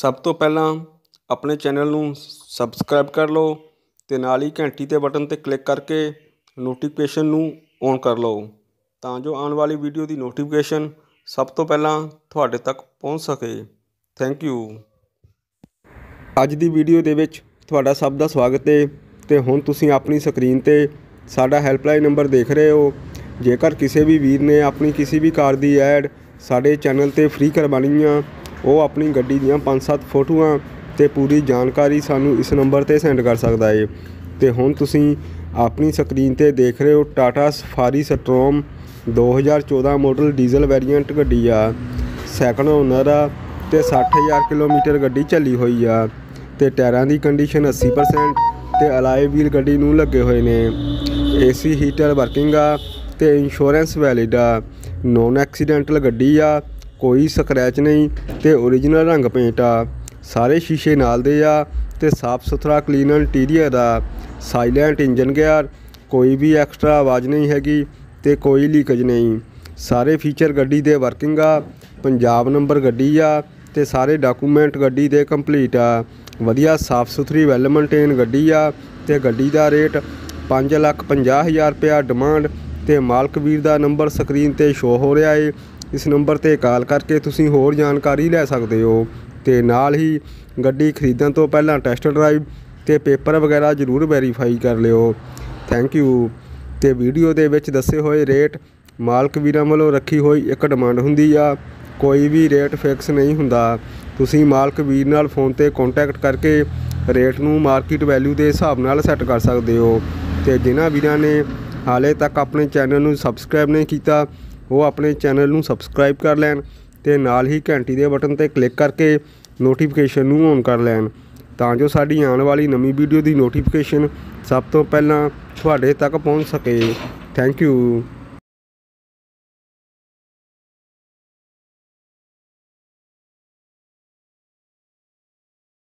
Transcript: सब तो पहला अपने चैनल में सबसक्राइब कर लो तो नाल ही घंटी के बटन पर क्लिक करके नोटिफिकेशन नू ऑन कर लो तां जो आने वाली वीडियो की नोटिफिकेशन सब तो पहला तुहाडे तक पहुँच सके। Thank you. अज दी वीडियो दे विच तुहाडा सब दा स्वागत है। तो हुण तुसीं अपनी स्क्रीन ते साडा हैल्पलाइन नंबर देख रहे हो। जेकर किसी भी वीर ने अपनी किसी भी कार की एड साडे चैनल पर फ्री करवानी आ, वो अपनी गड्डी दीआं 5-7 फोटोआं ते पूरी जानकारी सानू इस नंबर ते सेंड कर सकता है। तो हुण तुसीं अपनी स्क्रीन ते देख रहे हो Tata Safari Storm 2014 model diesel variant गड्डी आ, सैकंड ओनर आ ते 60,000 किलोमीटर गड्डी चली हुई आ ते टायरां दी कंडीशन 80% ते अलाय व्हील गड्डी नूं लगे हुए ने। एसी हीटर वर्किंग आ ते इंश्योरेंस वैलिड आ, नॉन एक्सीडेंटल गड्डी आ, कोई स्क्रैच नहीं ते ओरिजिनल रंग पेंट आ, सारे शीशे नाल दे आ ते साफ सुथरा क्लीन इंटीरियर आ, साइलेंट इंजन गियर, कोई भी एक्स्ट्रा आवाज़ नहीं हैगी ते कोई लीकेज नहीं। सारे फीचर गड्डी दे वर्किंग आ, पंजाब नंबर गड्डी आ ते सारे डाकूमेंट गड्डी दे कंप्लीट आ, वधिया साफ सुथरी वैल मेंटेन गड्डी आ ते गड्डी दा रेट 5,50,000 रुपया डिमांड। ते मालक वीर दा नंबर स्क्रीन ते शो हो रहा है, इस नंबर ते कॉल करके तुसीं होर जानकारी ले सकदे हो। ते नाल ही गड्डी खरीदण तो पहलां टेस्ट ड्राइव ते पेपर वगैरह जरूर वेरीफाई कर लियो। Thank you. ते वीडियो दे विच दस्से होए रेट मालक वीरां वल्लों रखी होई एक डिमांड हुंदी आ, कोई भी रेट फिक्स नहीं हुंदा। तुसीं मालक वीर नाल फोन ते कॉन्टैक्ट करके रेट नूं मार्केट वैल्यू दे हिसाब नाल सैट कर सकदे हो। ते जिन्हां वीरां ने हाले तक अपने चैनल नूं सबसक्राइब नहीं कीता, वो अपने चैनल नूं सबसक्राइब कर लैन ते नाल ही घंटी के बटन पर क्लिक करके नोटिफिकेशन नूं ऑन कर लैन तां जो साडी आने वाली नवीं वीडियो की नोटिफिकेशन सब तो पहलां तुहाडे तक पहुँच सके। Thank you.